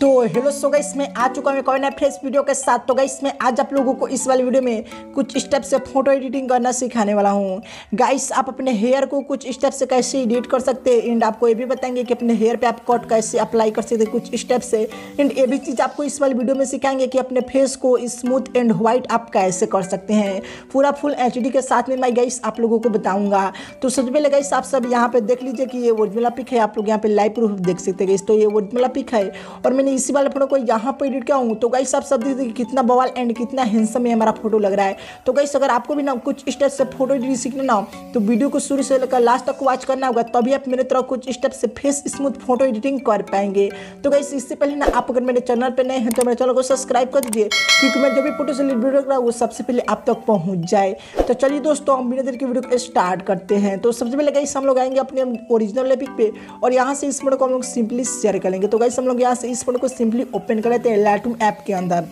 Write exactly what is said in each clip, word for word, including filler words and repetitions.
तो hello so guys, मैं आ चुका हूँ एक और नए फ्रेश वीडियो के साथ। तो गाइस मैं आज आप लोगों को इस वाली वीडियो में कुछ स्टेप से फोटो एडिटिंग करना सिखाने वाला हूँ। गाइस आप अपने हेयर को कुछ स्टेप से कैसे एडिट कर सकते हैं, एंड आपको ये भी बताएंगे कि अपने हेयर पे आप कट कैसे अप्लाई कर सकते कुछ स्टेप से। एंड ये भी चीज़ आपको इस वाली वीडियो में सिखाएंगे कि अपने फेस को स्मूथ एंड व्हाइट आप कैसे कर सकते हैं, पूरा फुल एच डी के साथ में मैं गाइस आप लोगों को बताऊँगा। तो सबसे पहले गाइस आप सब यहाँ पर देख लीजिए कि ये ओरिजिनल पिक है, आप लोग यहाँ पर लाइव प्रूफ देख सकते हैं। तो ये ओरिजिनल पिक है और मैंने इसी वाले फोटो को यहाँ पर एडिट किया हूँ। तो गाइस आप सब देखिए कितना बवाल एंड कितना हैंडसम है हमारा फोटो लग रहा है। तो गाइस अगर आपको भी ना कुछ स्टेप से फोटो एडिटिंग सीखना ना हो तो वीडियो को शुरू से लेकर लास्ट तक वॉच करना होगा, तभी आप मेरे तरह कुछ स्टेप से फेस स्मूथ फोटो एडिटिंग कर पाएंगे। तो गाइस इससे पहले ना आप अगर मेरे चैनल पर नए हैं तो मेरे चैनल को सब्सक्राइब कर दीजिए, क्योंकि मैं जो भी फोटो से वीडियो कर रहा हूँ वो सबसे पहले आप तक पहुँच जाए। तो चलिए दोस्तों हम बिना देर की वीडियो को स्टार्ट करते हैं। तो सबसे पहले गाइस हम लोग आएंगे अपने ओरिजिनल पिक पे और यहाँ से इस फोटो को हम लोग सिंपली शेयर करेंगे। तो गाइस हम लोग यहाँ से इस फोटो को सिंपली ओपन कर लेते हैं लाइटरूम ऐप के अंदर।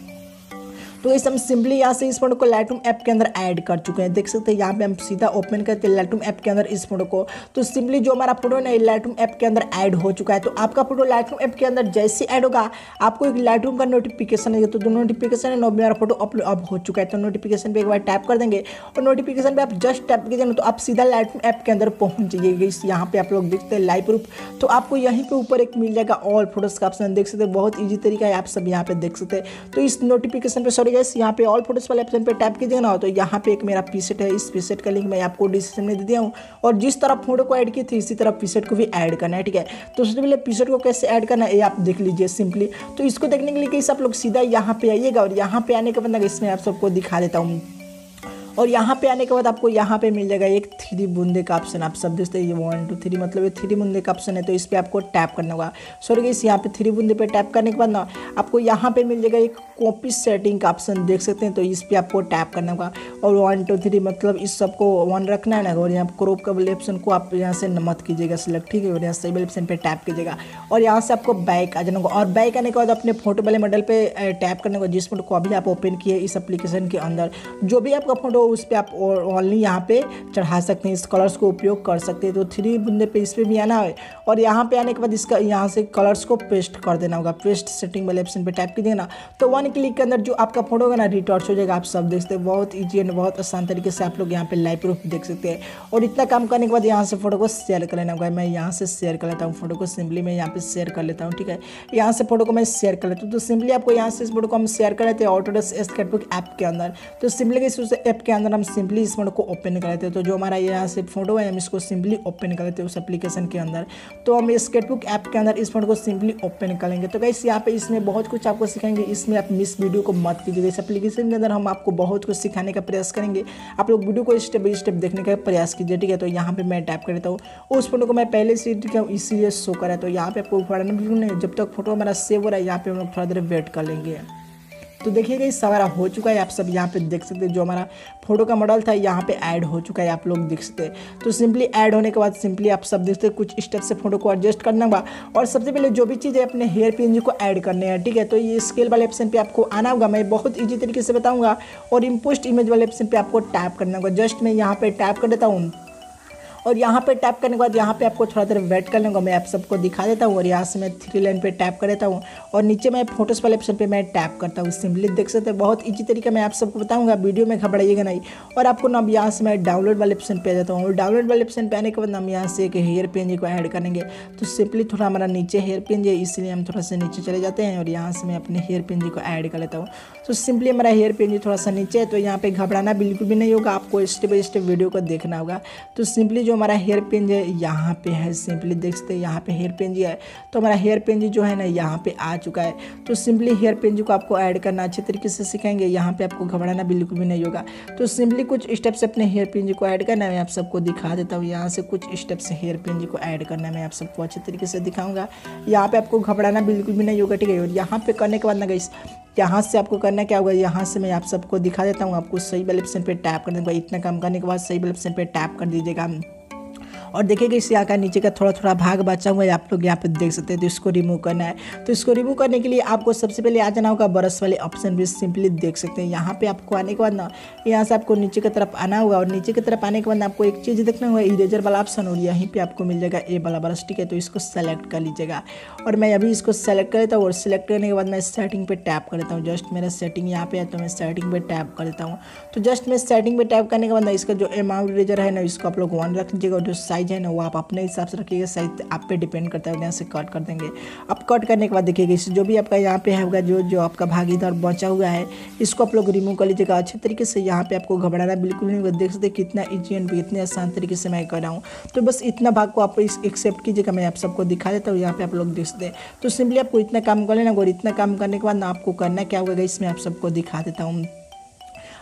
तो गाइस हम सिंपली यहाँ से इस फोटो को लाइटरूम ऐप के अंदर ऐड कर चुके हैं, देख सकते हैं यहाँ पे हम सीधा ओपन करते हैं लाइटरूम ऐप के अंदर इस फोटो को। तो सिंपली जो हमारा फोटो है ना ये लाइटरूम ऐप के अंदर ऐड हो चुका है। तो आपका फोटो लाइटरूम ऐप के अंदर जैसे ऐड होगा आपको एक लाइटरूम का नोटिफिकेशन है, तो दोनों नोटिफिकेशन है ना मेरा फोटो अपलोड अब हो चुका है। तो नोटिफिकेशन पर एक बार टैप कर देंगे और नोटिफिकेशन पर आप जस्ट टैप कीजिए ना तो आप सीधा लाइटरूम ऐप के अंदर पहुँच जाइएगा। इस यहाँ पर आप लोग देखते हैं लाइव प्रूफ, तो आपको यहीं पर ऊपर एक मिल जाएगा ऑल फोटोज़ का ऑप्शन, देख सकते हैं बहुत ईजी तरीका है, आप सब यहाँ पर देख सकते हैं। तो इस नोटिफिकेशन पर सॉरी गाइस यहाँ पे ऑल फोटोज वाले ऑप्शन पे टैप कीजिए ना तो यहाँ पे एक मेरा पीसेट है, इस पीसेट का लिंक मैं आपको डिस्क्रिप्शन में दे दिया हूँ। और जिस तरह फोटो को ऐड की थी इसी तरह पीसेट को भी ऐड करना है, ठीक है। तो सबसे पहले पीसेट को कैसे ऐड करना है ये आप देख लीजिए सिंपली। तो इसको देखने के लिए गाइस आप लोग सीधा यहाँ पे आइएगा और यहाँ पे आने के बाद इसमें आप सबको दिखा देता हूँ। और यहाँ पे आने के बाद आपको यहाँ पे मिल जाएगा एक थ्री बूंदे का ऑप्शन, आप सब देखते हैं ये वन टू थ्री मतलब ये थ्री बूंदे का ऑप्शन है। तो इस पर आपको टैप करना होगा। सॉरी गाइस यहाँ पे थ्री बूंदे पे टैप करने के बाद ना आपको यहाँ पे मिल जाएगा एक कॉपी सेटिंग का ऑप्शन, देख सकते हैं। तो इस पर आपको टैप करना होगा और वन टू थ्री मतलब इस सबको वन रखना है ना। और यहाँ क्रॉप का वाले ऑप्शन को आप यहाँ से मत कीजिएगा सिलेक्ट, ठीक है। और यहाँ से वाले ऑप्शन पर टैप कीजिएगा और यहाँ से आपको बैक आ जाना होगा। और बैक आने के बाद अपने फोटो वाले मॉडल पर टैप करना होगा, जिस फोटो को अभी आप ओपन किए इस एप्लीकेशन के अंदर। जो भी आपका फोटो उस पर आप ऑनली यहाँ पे चढ़ा सकते हैं, इस कलर्स को उपयोग कर सकते हैं। तो थ्री बूंदे पे इस पर भी आना है और यहाँ पे आने के बाद इसका यहाँ से कलर्स को पेस्ट कर देना होगा। पेस्ट सेटिंग वाले ऑप्शन पे टैप कीजिए ना तो वन क्लिक के अंदर जो आपका फोटो होगा ना रिटॉर्च हो जाएगा, आप सब देखते हैं। बहुत ईजी एंड बहुत आसान तरीके से आप लोग यहाँ पे लाइव प्रूफ देख सकते हैं। और इतना काम करने के बाद यहाँ से फोटो को शेयर कर लेना होगा। मैं यहाँ से शेयर कर लेता हूँ फोटो को, सिंपली मैं यहाँ पर शेयर कर लेता हूँ, ठीक है। यहाँ से फोटो को मैं शेयर कर लेता हूँ। तो सिंपली आपको यहाँ से इस फोटो को हम शेयर कर लेते हैं ऑटोडेस्क स्केचबुक ऐप के अंदर। तो सिंपली इस ऐप के अंदर हम सिंपली इस फोटो को ओपन कर लेते हैं। तो जो हमारा यहाँ से फोटो है हम इसको सिंपली ओपन कर लेते हैं उस एप्लीकेशन के अंदर। तो हम स्केचबुक ऐप के अंदर इस फोटो को सिंपली ओपन कर लेंगे। तो गाइस यहाँ पे इसमें बहुत कुछ आपको सिखाएंगे, इसमें आप मिस वीडियो को मत कीजिएगा। इस एप्लीकेशन के अंदर हम आपको बहुत कुछ सिखाने का प्रयास करेंगे, आप लोग वीडियो को स्टेप बाई स्टेप देखने का प्रयास कीजिए, ठीक है। तो यहाँ पर मैं टैप कर लेता हूँ उस फोटो को, मैं पहले से इसीलिए शो कर रहा है। तो यहाँ पर आपको उठाना बिल्कुल नहीं, जब तक फोटो हमारा सेव हो रहा है यहाँ पर हम लोग थोड़ा देर वेट कर लेंगे। तो देखिए गाइस हमारा हो चुका है, आप सब यहाँ पे देख सकते हैं जो हमारा फोटो का मॉडल था यहाँ पे ऐड हो चुका है, आप लोग देख सकते हैं। तो सिंपली ऐड होने के बाद सिंपली आप सब देखते हैं कुछ स्टेप से फोटो को एडजस्ट करना होगा। और सबसे पहले जो भी चीज़ है अपने हेयर पिन को ऐड करने हैं, ठीक है। तो ये स्केल वाले ऑप्शन पर आपको आना होगा, मैं बहुत ईजी तरीके से बताऊँगा। और इम्पोस्ट इमेज वाले ऑप्शन पर आपको टैप करना होगा, जस्ट मैं यहाँ पर टैप कर देता हूँ। और यहाँ पे टैप करने के बाद यहाँ पे आपको थोड़ा देर वेट कर लूँगा, मैं आप सबको दिखा देता हूँ। और यहाँ से मैं थ्री लाइन पे टैप कर देता हूँ और नीचे मैं फोटोस वाले ऑप्शन पे मैं टैप करता हूँ। सिंपली देख सकते हैं बहुत ईजी तरीका मैं आप सबको बताऊँगा, वीडियो में घबराइएगा नहीं। और आपको ना अब यहाँ से मैं डाउनलोड वाले ऑप्शन पे आ जाता हूँ। और डाउनलोड वाले ऑप्शन पे आने के बाद हम यहाँ से एक हेयर पिन को ऐड करेंगे। तो सिंपली थोड़ा हमारा नीचे हेयर पिन है इसलिए हम थोड़ा सा नीचे चले जाते हैं और यहाँ से मैं अपने हेयर पिन को ऐड कर लेता हूँ। तो सिंपली हमारा हेयर पिन थोड़ा सा नीचे है, तो यहाँ पर घबराना बिल्कुल भी नहीं होगा, आपको स्टेप बाई स्टेप वीडियो को देखना होगा। तो सिंपली हमारा हेयर पिन है यहाँ पे है, सिंपली देख सकते हैं यहाँ पे हेयर पिन है। तो हमारा हेयर पिन जो है ना यहाँ पे आ चुका है। तो सिंपली हेयर पिन को आपको ऐड करना अच्छे तरीके से सिखाएंगे, यहाँ पे आपको घबराना बिल्कुल भी नहीं होगा। तो सिंपली कुछ स्टेप से अपने हेयर पिन को ऐड करना है, मैं आप सबको दिखा देता हूँ। यहाँ से कुछ स्टेप से हेयर पिन को ऐड करना है, मैं आप सबको अच्छे तरीके से दिखाऊंगा। यहाँ पे आपको घबराना बिल्कुल भी नहीं होगा, ठीक है। और यहाँ पे करने के बाद ना गाइस यहाँ से आपको करना क्या होगा, यहाँ से मैं आप सबको दिखा देता हूँ। आपको सही वाले ऑप्शन पर टैप करने के बाद, इतना काम करने के बाद सही वाले ऑप्शन पर टैप कर दीजिएगा। और देखिएगा इस यहाँ का नीचे का थोड़ा थोड़ा भाग बचा हुआ है, आप लोग यहाँ पे देख सकते हैं। तो इसको रिमूव करना है, तो इसको रिमूव करने के लिए आपको सबसे पहले आ जाना होगा ब्रश वाले ऑप्शन भी, सिंपली देख सकते हैं। यहाँ पे आपको आने के बाद ना यहाँ से आपको नीचे की तरफ आना होगा, और नीचे की तरफ आने के बाद आपको एक चीज़ देखना होगा इरेजर वाला ऑप्शन, और यहीं पर आपको मिल जाएगा ए वाला ब्रश, ठीक है। तो इसको सेलेक्ट कर लीजिएगा, और मैं अभी इसको सेलेक्ट कर लेता हूँ, और सेलेक्ट करने के बाद मैं सेटिंग पर टैप कर लेता हूँ। जस्ट मेरा सेटिंग यहाँ पे है, तो मैं सेटिंग पर टैप कर लेता हूँ। तो जस्ट मैं सेटिंग पर टैप करने के बाद इसका जो अमाउंट इरेजर है ना इसको आप लोग वन रख लीजिएगा, और जो साइज है ना वो आप अपने हिसाब से रखिएगा, साइज आप पे डिपेंड करता है। यहाँ से कट कर देंगे, अब कट करने के बाद देखिएगा इस जो भी आपका यहाँ पे होगा जो जो आपका भाग इधर बचा हुआ है इसको आप लोग रिमूव कर लीजिएगा अच्छे तरीके से। यहाँ पे आपको घबराना बिल्कुल नहीं होगा, देख सकते कितना ईजी एंड कितने आसान तरीके से मैं कर रहा हूँ। तो बस इतना भाग को आप इस एक्सेप्ट कीजिएगा, मैं आप सबको दिखा देता हूँ। यहाँ पे आप लोग देख सकते हैं, तो सिंपली आपको इतना काम कर लेना, और इतना काम करने के बाद ना आपको करना क्या होगा इसमें आप सबको दिखा देता हूँ।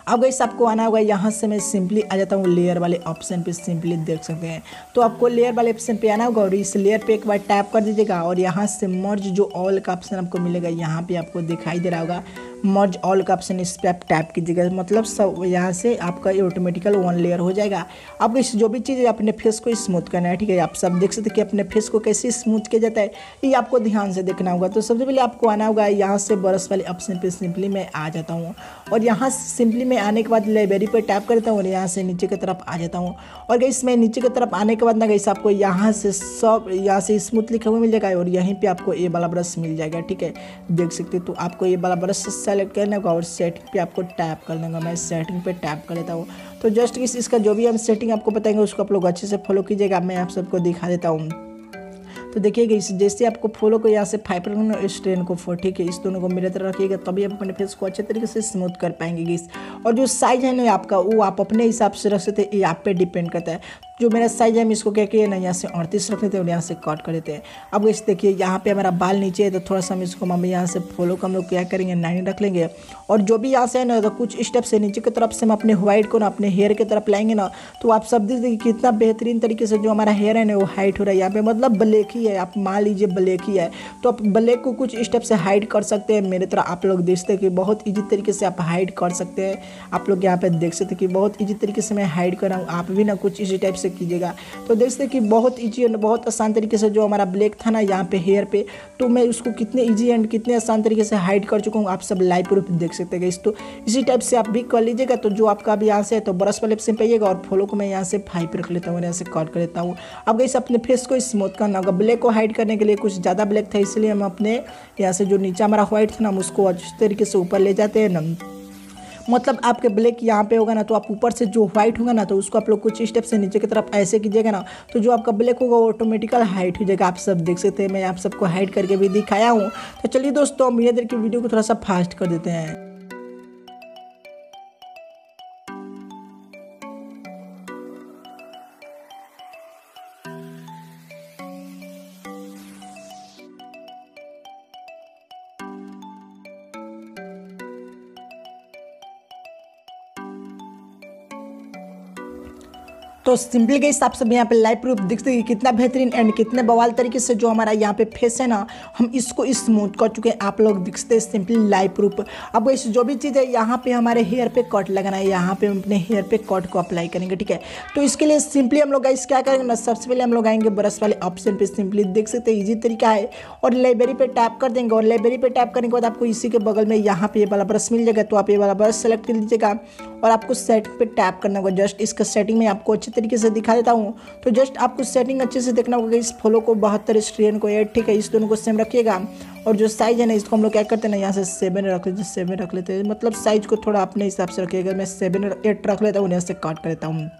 अब गाइस आपको आना होगा यहाँ से, मैं सिंपली आ जाता हूँ लेयर वाले ऑप्शन पे, सिंपली देख सकते हैं। तो आपको लेयर वाले ऑप्शन पे आना होगा, और इस लेयर पे एक बार टैप कर दीजिएगा, और यहाँ से मर्ज जो ऑल का ऑप्शन आपको मिलेगा, यहाँ पे आपको दिखाई दे रहा होगा मर्ज ऑल का ऑप्शन, इस पर आप टैप कीजिएगा, मतलब सब यहाँ से आपका ऑटोमेटिकल वन लेयर हो जाएगा। अब इस जो भी चीज़ है अपने फेस को स्मूथ करना है, ठीक है। आप सब देख सकते हैं कि अपने फेस को कैसे स्मूथ किया जाता है, ये आपको ध्यान से देखना होगा। तो सबसे पहले आपको आना होगा यहाँ से ब्रश वाले ऑप्शन पे, सिंपली मैं आ जाता हूँ, और यहाँ सिंपली मैं आने के बाद लाइब्रेरी पर टैप करता हूँ, और यहाँ से नीचे की तरफ आ जाता हूँ। और गई मैं नीचे की तरफ आने के बाद ना गई आपको यहाँ से सब यहाँ से स्मूथ लिखा हुआ मिल जाएगा, और यहीं पर आपको ए वाला ब्रश मिल जाएगा, ठीक है, देख सकते। तो आपको ए वाला ब्रश सेलेक्ट करना होगा, और सेटिंग पे आपको टैप कर देंगे, मैं सेटिंग पे टैप कर लेता हूँ। तो जस्ट इस इसका जो भी हम सेटिंग आपको बताएंगे उसको आप लोग अच्छे से फॉलो कीजिएगा, मैं आप सबको दिखा देता हूँ। तो देखिएगा इस जैसे आपको फॉलो को यहाँ से फाइव रखना, इस ट्रेन को फोर, ठीक है, इस दोनों को मिलकर रखिएगा, तभी आप अपने फेस को अच्छे तरीके से स्मूथ कर पाएंगे गैस। और जो साइज है ना आपका वो आप अपने हिसाब से रख सकते हैं, ये आप पे डिपेंड करता है। जो मेरा साइज है हम इसको क्या किया ना यहाँ से अड़तीस रख लेते हैं, और यहाँ से कट कर देते हैं। अब गैस देखिए यहाँ पे हमारा बाल नीचे है, तो थोड़ा सा हम इसको हम यहाँ से फॉलो को हम लोग क्या करेंगे नाइन रख लेंगे, और जो भी यहाँ से है ना तो कुछ स्टेप से नीचे की तरफ से हम अपने व्हाइट को ना अपने हेयर की तरफ लाएंगे ना, तो आप सब देखिए कितना बेहतरीन तरीके से जो हमारा हेयर है ना वो हाइट हो रहा है। यहाँ पर मतलब ब्लैक है, आप मान लीजिए ब्लैक ही है, तो आप ब्लैक को कुछ स्टेप से हाइड कर सकते हैं। मेरे तरह आप लोग देखते हैं कि बहुत इजी तरीके से आप हाइड कर सकते हैं, आप लोग यहाँ पे देख सकते हैं कि बहुत इजी तरीके से मैं हाइड कर रहा हूँ, आप भी ना कुछ इसी टाइप से कीजिएगा। तो देख सकते हैं कि बहुत ईजी और बहुत आसान तरीके से जो हमारा ब्लैक था ना यहाँ पे हेयर पे, तो मैं उसको कितने ईजी एंड कितने आसान तरीके से हाइड कर चुका हूँ, आप सब लाइव प्रूफ देख सकते हैं। तो इसी टाइप से आप भी कर लीजिएगा। तो जो आपका अभी यहाँ से है तो ब्रश वाले ऑप्शन पे आइएगा, और फॉलो को मैं यहाँ से फाइव रख लेता हूँ, यहाँ से कट कर लेता हूँ। अब गाइस अपने फेस को स्मूथ करना होगा, ब्लैक को हाइड करने के लिए कुछ ज़्यादा ब्लैक था इसलिए हम अपने यहाँ से जो नीचे हमारा व्हाइट था ना हम उसको अच्छे तरीके से ऊपर ले जाते हैं ना, मतलब आपके ब्लैक यहाँ पे होगा ना तो आप ऊपर से जो व्हाइट होगा ना तो उसको आप लोग कुछ स्टेप से नीचे की तरफ ऐसे कीजिएगा ना, तो जो आपका ब्लैक होगा वो ऑटोमेटिकल हाइट हो जाएगा। आप सब देख सकते हैं, मैं आप सबको हाइड करके भी दिखाया हूँ। तो चलिए दोस्तों मेरे देर की वीडियो को थोड़ा सा फास्ट कर देते हैं। तो सिंपली गाइस आप सब यहाँ पे लाइव प्रूफ देख सकते हैं कि कितना बेहतरीन एंड कितने बवाल तरीके से जो हमारा यहाँ पे फेस है ना हम इसको स्मूथ कर चुके हैं, आप लोग देख सकते हैं सिंपली लाइव प्रूफ। अब गाइस जो भी चीज़ है यहाँ पे हमारे हेयर पे कट लगाना है, यहाँ पे हम अपने हेयर पे कट को अप्लाई करेंगे, ठीक है। तो इसके लिए सिंपली हम लोग गाइस क्या करेंगे ना, सबसे पहले हम लोग आएंगे ब्रश वाले ऑप्शन पर, सिंपली देख सकते हैं ईजी तरीका है, और लाइब्रेरी पर टैप कर देंगे। और लाइब्रेरी पर टैप करने के बाद आपको इसी के बगल में यहाँ पे ये वाला ब्रश मिल जाएगा, तो आप ये वाला ब्रश सेलेक्ट कर लीजिएगा, और आपको सेटिंग पर टैप करना होगा। जस्ट इसका सेटिंग में आपको अच्छे तरीके से दिखा देता हूँ। तो जस्ट आपको सेटिंग अच्छे से देखना होगा, इस फॉलो को बहत्तर इस ट्रेन को एट, ठीक है, इस दोनों को सेम रखिएगा। और जो साइज़ है ना इसको हम लोग क्या करते हैं ना यहाँ से सेवन रख लेते सेवन रख लेते हैं, मतलब साइज़ को थोड़ा अपने हिसाब से रखिएगा। मैं सेवन एट रख लेता हूँ, यहाँ से कट कर लेता हूँ।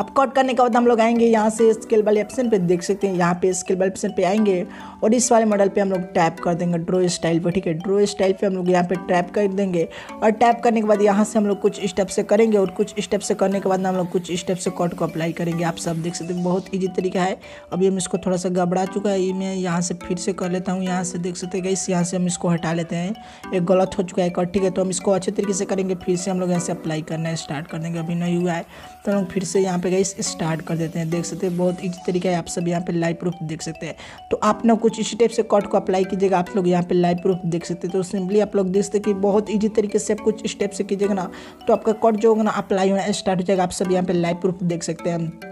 अब कट करने के बाद हम लोग आएंगे यहाँ से स्केल वाले ऑप्शन पे, देख सकते हैं यहाँ पे स्केल वाले ऑप्शन पे आएंगे, और इस वाले मॉडल पे हम लोग टैप कर देंगे ड्रो स्टाइल पे, ठीक है, ड्रो स्टाइल पे हम लोग यहाँ पे टैप कर देंगे। और टैप करने के बाद यहाँ से हम लोग कुछ स्टेप से करेंगे, और कुछ स्टेप से करने के बाद हम लोग कुछ स्टेप से कट को अप्लाई करेंगे। आप सब देख सकते हैं बहुत ईजी तरीका है। अभी हम इसको थोड़ा सा घबरा चुका है, मैं यहाँ से फिर से कर लेता हूँ। यहाँ से देख सकते हैं गाइस यहाँ से हम इसको हटा लेते हैं, एक गलत हो चुका है कट, ठीक है। तो हम इसको अच्छे तरीके से करेंगे, फिर से हम लोग यहाँ से अप्लाई करना स्टार्ट कर देंगे। अभी नहीं हुआ है तो हम लोग फिर से यहाँ पे गाइस स्टार्ट कर देते हैं, देख सकते हैं बहुत इजी तरीका है। आप सब यहाँ पे लाइव प्रूफ देख सकते हैं। तो आप ना कुछ इसी टाइप से कट को अप्लाई कीजिएगा, आप लोग यहाँ पे लाइव प्रूफ देख सकते हैं। तो सिंपली आप लोग देख सकते हैं कि बहुत इजी तरीके से आप कुछ स्टेप से कीजिएगा ना, तो आपका कट जो होगा ना अप्लाई होना स्टार्ट हो जाएगा। आप सब यहाँ पे लाइव प्रूफ देख सकते हैं।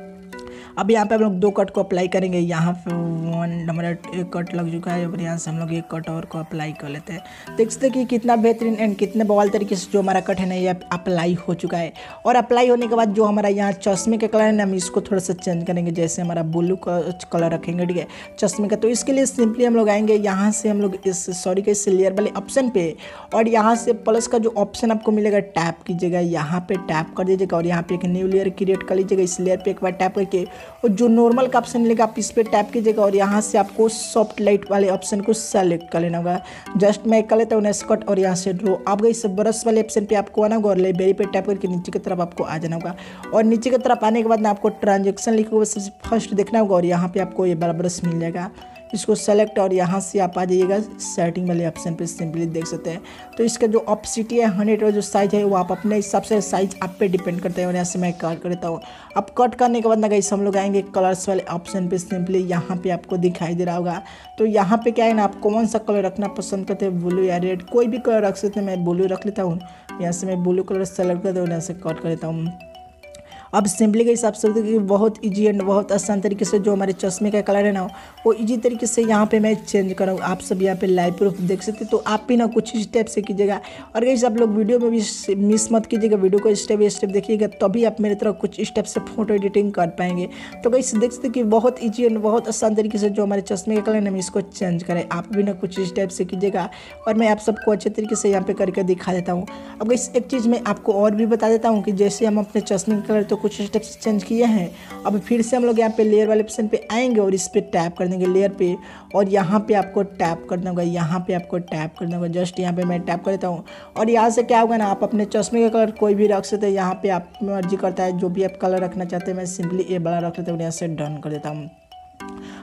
अब यहाँ पे हम लोग दो कट को अप्लाई करेंगे। यहाँ पे वन हमारा एक कट लग चुका है और यहाँ से हम लोग एक कट और को अप्लाई कर लेते हैं। देखते हैं कि कितना बेहतरीन एंड कितने बवाल तरीके से जो हमारा कट है ना ये अप्लाई हो चुका है। और अप्लाई होने के बाद जो हमारा यहाँ चश्मे का कलर है ना हम इसको थोड़ा सा चेंज करेंगे, जैसे हमारा ब्लू का कलर रखेंगे ठीक है चश्मे का। तो इसके लिए सिंपली हम लोग आएंगे यहाँ से हम लोग इस सॉरी के इस लेयर वाले ऑप्शन पे और यहाँ से प्लस का जो ऑप्शन आपको मिलेगा टैप कीजिएगा, यहाँ पे टैप कर दीजिएगा और यहाँ पे एक न्यू लेयर क्रिएट कर लीजिएगा। इस लेयर पे एक बार टैप करके और जो नॉर्मल का ऑप्शन मिलेगा आप इस पर टैप कीजिएगा और यहाँ से आपको सॉफ्ट लाइट वाले ऑप्शन को सेलेक्ट कर लेना होगा। जस्ट मैं कर लेता हूँ नेस्कट और यहाँ से ड्रो। आप इस ब्रश वाले ऑप्शन पर आपको आना होगा और लाइब्रेरी पर टैप करके नीचे की तरफ आपको आ जाना होगा। और नीचे की तरफ आने के बाद ना आपको ट्रांजेक्शन लिखा हुआ सबसे फर्स्ट देखना होगा और यहाँ पर आपको ये बड़ा ब्रश मिल जाएगा, इसको सेलेक्ट और यहाँ से आप आ जाइएगा सेटिंग वाले ऑप्शन पे। सिंपली देख सकते हैं तो इसका जो ऑप्सिटी है हंड्रेड और जो साइज़ है वो आप अपने हिसाब से साइज आप पे डिपेंड करते हैं। और यहाँ से मैं कट कर देता हूँ। अब कट करने के बाद ना गाइस हम लोग आएंगे कलर्स वाले ऑप्शन पे। सिंपली यहाँ पे आपको दिखाई दे रहा होगा तो यहाँ पर क्या है ना आप कौन सा कलर रखना पसंद करते हैं, ब्लू या रेड, कोई भी कलर रख सकते हैं। मैं ब्लू रख लेता हूँ, यहाँ से मैं ब्लू कलर सेलेक्ट करता हूँ, यहाँ से कट कर देता हूँ। अब सिंपली के हिसाब से बहुत इजी एंड बहुत आसान तरीके से जो हमारे चश्मे का कलर है ना वो इजी तरीके से यहाँ पे मैं चेंज कर रहा हूँ। आप सब यहाँ पे लाइव प्रूफ देख सकते हैं, तो आप भी ना कुछ इस टाइप से कीजिएगा। और गाइस आप लोग वीडियो में भी मिस मत कीजिएगा, वीडियो को स्टेप बाई स्टेप देखिएगा तभी आप मेरी तरह कुछ स्टेप से फोटो एडिटिंग कर पाएंगे। तो गाइस देख सकते कि बहुत ईजी एंड बहुत आसान तरीके से जो हमारे चश्मे का कलर है ना हम इसको चेंज करें। आप भी ना कुछ इस टाइप से कीजिएगा और मैं आप सबको अच्छे तरीके से यहाँ पर करके दिखा देता हूँ। अब गाइस एक चीज़ मैं आपको और भी बता देता हूँ कि जैसे हम अपने चश्मे का कलर तो कुछ स्टेप्स चेंज किए हैं। अब फिर से हम लोग यहाँ पे लेयर वाले ऑप्शन पे आएंगे और इस पर टैप कर देंगे लेयर पे और यहाँ पे आपको टैप कर देंगे, यहाँ पे आपको टैप कर देंगे। जस्ट यहाँ पे मैं टैप कर देता हूँ और यहाँ से क्या होगा ना आप अपने चश्मे का कलर कोई भी रख सकते हैं। यहाँ पे आप मर्जी करता है जो भी आप कलर रखना चाहते हैं। मैं सिंपली ए वाला रख लेता हूँ, यहाँ से डन कर देता हूँ।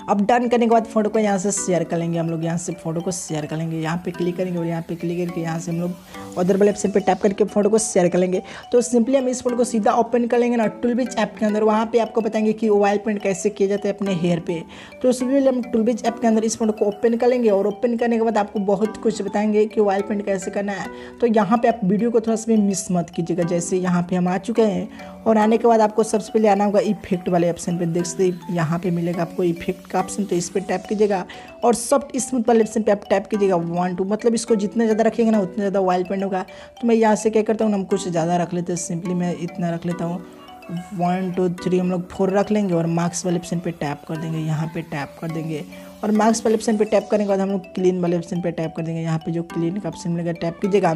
अब डन करने के बाद फ़ोटो को यहाँ से शेयर कर लेंगे, हम लोग यहाँ से फ़ोटो को शेयर कर लेंगे। यहाँ पे क्लिक करेंगे और यहाँ पे क्लिक करके यहाँ से हम लोग अदर वाले ऑप्शन पे टैप करके फ़ोटो को शेयर कर लेंगे। तो सिंपली हम इस फोटो को सीधा ओपन कर लेंगे ना टूलविज ऐप के अंदर। वहाँ पे आपको बताएंगे कि ऑयल पेंट कैसे किया जाता है अपने हेयर पे। तो सिंपली हम टूलविज ऐप के अंदर इस फोटो को ओपन कर लेंगे और ओपन करने के बाद आपको बहुत कुछ बताएंगे कि ऑयल पेंट कैसे करना है। तो यहाँ पर आप वीडियो को थोड़ा सा भी मिस मत कीजिएगा। जैसे यहाँ पर हम आ चुके हैं और आने के बाद आपको सबसे पहले आना होगा इफेक्ट वाले ऑप्शन पे। देख सकते यहाँ पे मिलेगा आपको इफेक्ट का ऑप्शन, तो इस पर टैप कीजिएगा और सॉफ्ट स्मूथ वाले ऑप्शन पे आप टैप कीजिएगा वन टू, मतलब इसको जितना ज़्यादा रखेंगे ना उतना ज़्यादा ऑयल पेंट होगा। तो मैं यहाँ से क्या करता हूँ हम कुछ ज़्यादा रख लेते हैं। सिंपली मैं इतना रख लेता हूँ, वन टू थ्री हम लोग फोर रख लेंगे और मार्क्स वाले ऑप्शन पर टैप कर देंगे, यहाँ पर टैप कर देंगे। और मार्क्स वाले ऑप्शन पर टैप करने के बाद हम लोग क्लीन वाले ऑप्शन पर टैप कर देंगे। यहाँ पर जो क्लीन का ऑप्शन मिलेगा टैप कीजिएगा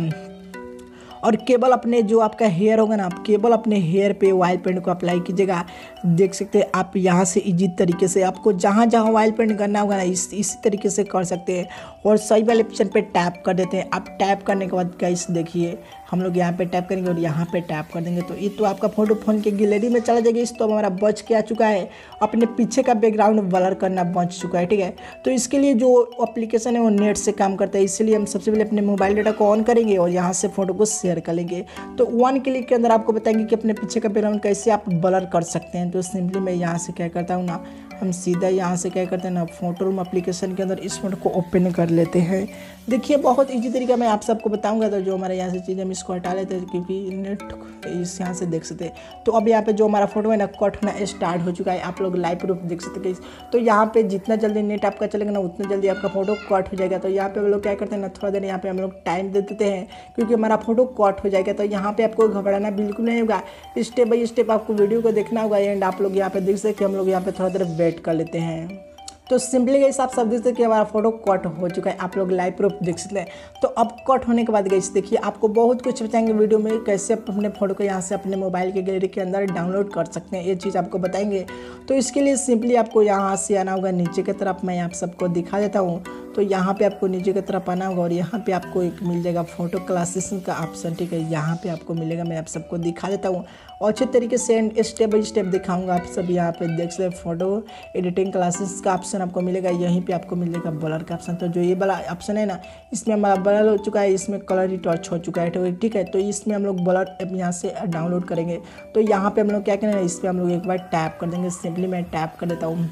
और केवल अपने जो आपका हेयर होगा ना आप केवल अपने हेयर पे ऑयल पेंट को अप्लाई कीजिएगा। देख सकते हैं आप यहाँ से इजी तरीके से आपको जहाँ जहाँ ऑयल पेंट करना होगा ना इस इसी तरीके से कर सकते हैं। और सही वाले ऑप्शन पे टैप कर देते हैं। आप टैप करने के बाद गाइस देखिए हम लोग यहाँ पे टैप करेंगे और यहाँ पे टैप कर देंगे तो ये तो आपका फोटो फोन के गैलरी में चला जाएगा। इस तो हमारा बच के आ चुका है, अपने पीछे का बैकग्राउंड ब्लर करना बच चुका है ठीक है। तो इसके लिए जो एप्लीकेशन है वो नेट से काम करता है, इसलिए हम सबसे पहले अपने मोबाइल डाटा को ऑन करेंगे और यहाँ से फोटो को शेयर कर लेंगे। तो वन क्लिक के अंदर आपको बताएंगे कि अपने पीछे का बैकग्राउंड कैसे आप ब्लर कर सकते हैं। तो सिंपली मैं यहाँ से क्या करता हूँ ना हम सीधा यहाँ से क्या करते हैं ना फोटो रूम एप्लीकेशन के अंदर इस फोटो को ओपन कर लेते हैं। देखिए बहुत इजी तरीका मैं आप सबको बताऊंगा। तो जो हमारे यहाँ से चीज़ हम इसको हटा लेते हैं क्योंकि नेट इस यहाँ से देख सकते हैं। तो अब यहाँ पे जो हमारा फोटो है ना कट होना स्टार्ट हो चुका है, आप लोग लाइव प्रूफ देख सकते हैं। तो यहाँ पे जितना जल्दी नेट आपका चलेगा ना उतना जल्दी आपका फोटो कट हो जाएगा। तो यहाँ पे हम लोग क्या करते हैं ना थोड़ा देर यहाँ पे हम लोग टाइम दे देते हैं क्योंकि हमारा फोटो कट हो जाएगा। तो यहाँ पर आपको घबराना बिल्कुल नहीं होगा, स्टेप बाई स्टेप आपको वीडियो को देखना होगा। एंड आप लोग यहाँ पे देख सकते हम लोग यहाँ पे थोड़ा देर वेट कर लेते हैं। तो सिंपली गाइस आप सब देख सकते हैं कि हमारा फोटो कट हो चुका है, आप लोग लाइव प्रूफ देख सकते हैं। तो अब कट होने के बाद गाइस देखिए आपको बहुत कुछ बताएंगे वीडियो में कैसे आप अपने फोटो को यहाँ से अपने मोबाइल के गैलरी के अंदर डाउनलोड कर सकते हैं, ये चीज़ आपको बताएंगे। तो इसके लिए सिंपली आपको यहाँ से आना होगा नीचे की तरफ, मैं आप सबको दिखा देता हूँ। तो यहाँ पे आपको नीचे की तरफ आना होगा और यहाँ पे आपको एक मिल जाएगा फोटो क्लासेस का ऑप्शन ठीक है। यहाँ पे आपको मिलेगा, मैं आप सबको दिखा देता हूँ और अच्छे तरीके से एंड स्टेप बाई स्टेप दिखाऊंगा। आप सब यहाँ पे देख सकते हैं फोटो एडिटिंग क्लासेस का ऑप्शन आपको मिलेगा, यहीं पे आपको मिलेगा ब्लर का ऑप्शन। तो जो ये वाला ऑप्शन है ना इसमें हमारा ब्लर हो चुका है, इसमें कलर रिटच हो चुका है ठीक है। तो इसमें हम लोग ब्लर ऐप यहाँ से डाउनलोड करेंगे। तो यहाँ पर हम लोग क्या करेंगे इस पर हम लोग एक बार टैप कर देंगे। सिंपली मैं टैप कर देता हूँ।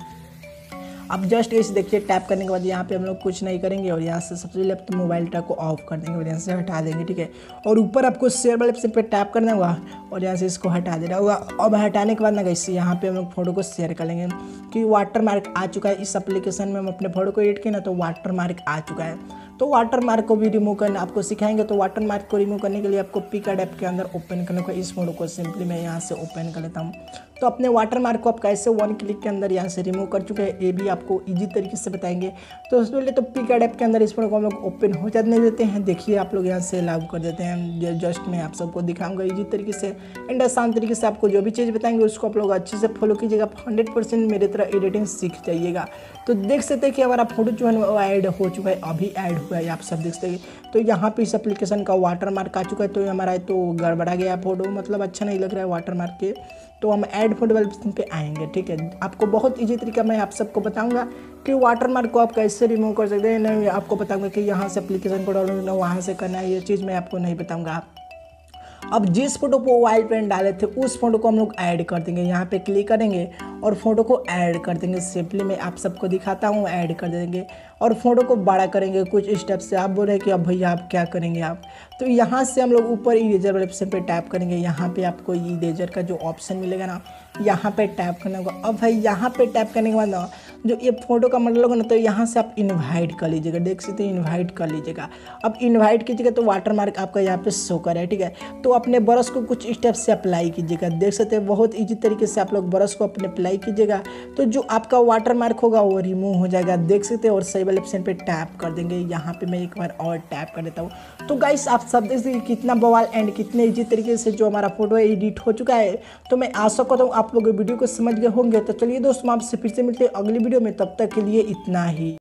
अब जस्ट इस देखिए टैप करने के बाद यहाँ पे हम लोग कुछ नहीं करेंगे और यहाँ से सबसे पहले तो मोबाइल डाटा को ऑफ कर देंगे और यहाँ से हटा देंगे, ठीक है। और ऊपर आपको शेयर वाले ऑप्शन पे टैप करना होगा और यहाँ से इसको हटा देना होगा। अब हटाने के बाद ना गाइस यहाँ पे हम लोग फोटो को शेयर कर लेंगे कि वाटर मार्क आ चुका है इस एप्लीकेशन में। हम अपने फोटो को एडिट किए ना तो वाटर मार्क आ चुका है, तो वाटर मार्क को भी रिमूव करना आपको सिखाएंगे। तो वाटर मार्क को रिमूव करने के लिए आपको पिक एडेप के अंदर ओपन करने को, इस फोटो को सिंपली मैं यहाँ से ओपन कर लेता हूँ। तो अपने वाटर मार्क को आप कैसे वन क्लिक के अंदर यहाँ से रिमूव कर चुके हैं ये भी आपको इजी तरीके से बताएंगे। तो उसके लिए तो पिक एडेप के अंदर इस फोटो को हम लोग ओपन हो जाने देते हैं। देखिए आप लोग यहाँ से लागू कर देते हैं, जस्ट मैं आप सबको दिखाऊँगा ईजी तरीके से एंड आसान तरीके से। आपको जो भी चीज़ बताएंगे उसको आप लोग अच्छे से फॉलो कीजिएगा, हंड्रेड परसेंट मेरे तरह एडिटिंग सीख जाइएगा। तो देख सकते हैं कि हमारा फोटो जो है वो ऐड हो चुका है, अभी ऐड हुआ है, आप सब देख सकते हैं। तो यहाँ पे इस एप्लीकेशन का वाटर मार्क आ चुका है, तो हमारा तो गड़बड़ा गया फोटो, मतलब अच्छा नहीं लग रहा है वाटर मार्क के। तो हम ऐड फोटो वाले पे आएंगे, ठीक है। आपको बहुत इजी तरीका मैं आप सबको बताऊंगा कि वाटर मार्क को आप कैसे रिमूव कर सकते हैं। नहीं आपको बताऊंगा कि यहाँ से एप्लीकेशन को डाउनलोड करना, वहाँ से करना है, ये चीज़ मैं आपको नहीं बताऊँगा। अब जिस फोटो को वाइल्ड पेन डाले थे उस फोटो को हम लोग ऐड कर देंगे, यहाँ पे क्लिक करेंगे और फोटो को ऐड कर देंगे। सिंपली मैं आप सबको दिखाता हूँ, ऐड कर देंगे और फोटो को बड़ा करेंगे कुछ स्टेप से। आप बोल रहे हैं कि अब भैया आप क्या करेंगे आप, तो यहाँ से हम लोग ऊपर इरेजर वाले ऑप्शन पर टैप करेंगे। यहाँ पे आपको इरेजर का जो ऑप्शन मिलेगा ना यहाँ पे टैप करना होगा। अब भाई यहाँ पे टैप करने के बाद ना जो ये फोटो का मॉडल होगा ना तो यहाँ से आप इनवाइट कर लीजिएगा, देख सकते हैं इनवाइट कर लीजिएगा। अब इनवाइट कीजिएगा तो वाटरमार्क आपका यहाँ पे शो कर रहा है, ठीक है। तो अपने ब्रश को कुछ स्टेप से अप्लाई कीजिएगा, देख सकते हैं बहुत इजी तरीके से आप लोग ब्रश को अपने अप्लाई कीजिएगा। तो जो आपका वाटरमार्क होगा वो रिमूव हो जाएगा, देख सकते हैं। और सही वाले ऑप्शन पर टैप कर देंगे, यहाँ पर मैं एक बार और टैप कर देता हूँ। तो गाइस आप सब देख सकते कितना बवाल एंड कितने इजी तरीके से जो हमारा फोटो है एडिट हो चुका है। तो मैं आशा करता हूँ आप लोग वीडियो को समझ गए होंगे। तो चलिए दोस्तों आपसे फिर से मिलते हैं अगली वीडियो में, तब तक के लिए इतना ही।